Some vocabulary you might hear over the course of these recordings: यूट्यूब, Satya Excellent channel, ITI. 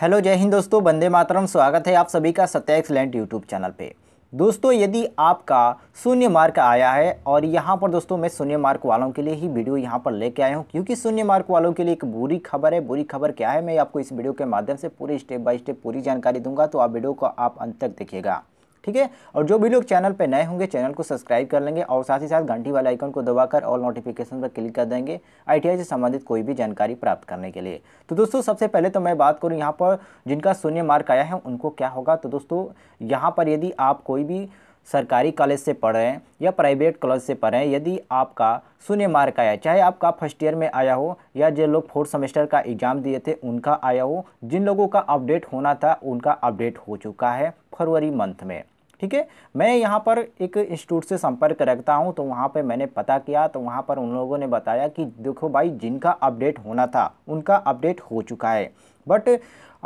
Hello जय हिंद दोस्तों, वंदे मातरम। स्वागत है आप सभी का सत्या एक्सीलेंट यूट्यूब चैनल पे। दोस्तों यदि आपका शून्य मार्क आया है और यहाँ पर दोस्तों मैं शून्य मार्क वालों के लिए ही वीडियो यहाँ पर लेके आया हूँ, क्योंकि शून्य मार्क वालों के लिए एक बुरी खबर है। बुरी खबर क्या है, मैं आपको इस वीडियो के माध्यम से पूरे स्टेप बाय स्टेप पूरी जानकारी दूंगा, तो आप वीडियो को आप अंत तक देखिएगा, ठीक है। और जो भी लोग चैनल पे नए होंगे चैनल को सब्सक्राइब कर लेंगे और साथ ही साथ घंटी वाले आइकन को दबाकर ऑल नोटिफिकेशन पर क्लिक कर देंगे आईटीआई से संबंधित कोई भी जानकारी प्राप्त करने के लिए। तो दोस्तों सबसे पहले तो मैं बात करूं यहाँ पर जिनका शून्य मार्क आया है उनको क्या होगा। तो दोस्तों यहाँ पर यदि आप कोई भी सरकारी कॉलेज से पढ़ रहे हैं या प्राइवेट कॉलेज से पढ़ रहे हैं, यदि आपका शून्य मार्क आया, चाहे आपका फर्स्ट ईयर में आया हो या जो लोग फोर्थ सेमेस्टर का एग्ज़ाम दिए थे उनका आया हो, जिन लोगों का अपडेट होना था उनका अपडेट हो चुका है फरवरी मंथ में, ठीक है। मैं यहाँ पर एक इंस्टीट्यूट से संपर्क रखता हूँ, तो वहाँ पे मैंने पता किया, तो वहाँ पर उन लोगों ने बताया कि देखो भाई, जिनका अपडेट होना था उनका अपडेट हो चुका है, बट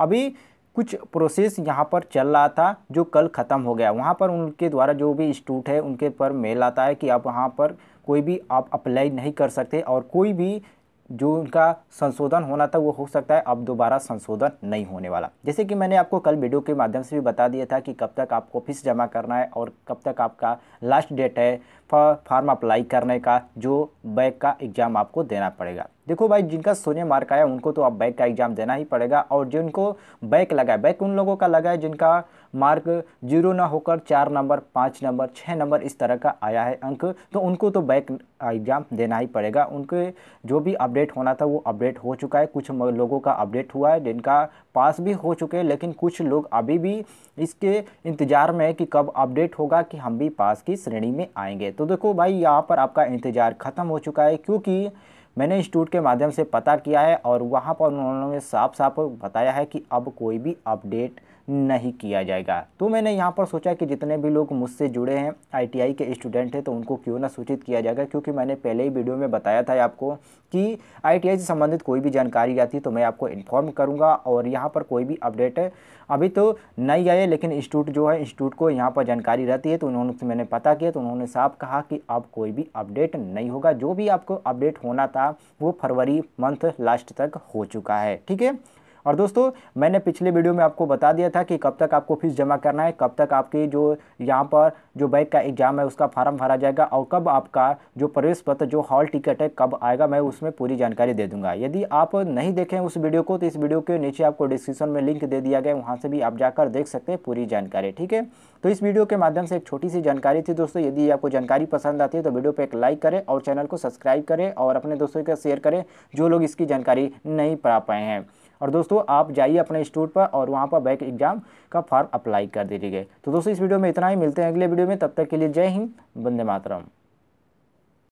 अभी कुछ प्रोसेस यहाँ पर चल रहा था जो कल ख़त्म हो गया। वहाँ पर उनके द्वारा जो भी इंस्टीट्यूट है उनके पर मेल आता है कि आप वहाँ पर कोई भी आप अप्लाई नहीं कर सकते और कोई भी जो उनका संशोधन होना था वो हो सकता है अब दोबारा संशोधन नहीं होने वाला। जैसे कि मैंने आपको कल वीडियो के माध्यम से भी बता दिया था कि कब तक आपको फीस जमा करना है और कब तक आपका लास्ट डेट है फॉर्म अप्लाई करने का, जो बैक का एग्ज़ाम आपको देना पड़ेगा। देखो भाई, जिनका शून्य मार्क आया उनको तो अब बैक का एग्ज़ाम देना ही पड़ेगा, और जिनको बैक लगा है, बैक उन लोगों का लगा है जिनका मार्क 0 ना होकर 4 नंबर, 5 नंबर, 6 नंबर इस तरह का आया है अंक, तो उनको तो बैक एग्ज़ाम देना ही पड़ेगा। उनके जो भी अपडेट होना था वो अपडेट हो चुका है। कुछ लोगों का अपडेट हुआ है जिनका पास भी हो चुके हैं, लेकिन कुछ लोग अभी भी इसके इंतज़ार में है कि कब अपडेट होगा कि हम भी पास की श्रेणी में आएंगे। तो देखो भाई, यहाँ पर आपका इंतज़ार ख़त्म हो चुका है, क्योंकि मैंने इंस्टीट्यूट के माध्यम से पता किया है और वहाँ पर उन्होंने साफ साफ बताया है कि अब कोई भी अपडेट नहीं किया जाएगा। तो मैंने यहाँ पर सोचा कि जितने भी लोग मुझसे जुड़े हैं आईटीआई के स्टूडेंट हैं, तो उनको क्यों ना सूचित किया जाएगा, क्योंकि मैंने पहले ही वीडियो में बताया था आपको कि आईटीआई से संबंधित कोई भी जानकारी आती तो मैं आपको इन्फॉर्म करूँगा। और यहाँ पर कोई भी अपडेट अभी तो नहीं आए, लेकिन इंस्टीट्यूट जो है, इंस्टीट्यूट को यहाँ पर जानकारी रहती है, तो उन्होंने मैंने पता किया, तो उन्होंने साफ कहा कि अब कोई भी अपडेट नहीं होगा। जो भी आपको अपडेट होना था वो फरवरी मंथ लास्ट तक हो चुका है, ठीक है। और दोस्तों मैंने पिछले वीडियो में आपको बता दिया था कि कब तक आपको फीस जमा करना है, कब तक आपके जो यहाँ पर जो बैक का एग्ज़ाम है उसका फार्म भरा जाएगा और कब आपका जो प्रवेश पत्र जो हॉल टिकट है कब आएगा, मैं उसमें पूरी जानकारी दे दूंगा। यदि आप नहीं देखें उस वीडियो को, तो इस वीडियो के नीचे आपको डिस्क्रिप्शन में लिंक दे दिया गया, वहाँ से भी आप जाकर देख सकते हैं पूरी जानकारी, ठीक है। तो इस वीडियो के माध्यम से एक छोटी सी जानकारी थी दोस्तों। यदि आपको जानकारी पसंद आती है तो वीडियो पर एक लाइक करें और चैनल को सब्सक्राइब करें और अपने दोस्तों के साथ शेयर करें जो लोग इसकी जानकारी नहीं पा पाए हैं। और दोस्तों आप जाइए अपने इंस्टीट्यूट पर और वहाँ पर बैक एग्जाम का फॉर्म अप्लाई कर दीजिएगा। तो दोस्तों इस वीडियो में इतना ही, मिलते हैं अगले वीडियो में, तब तक के लिए जय हिंद, वंदे मातरम।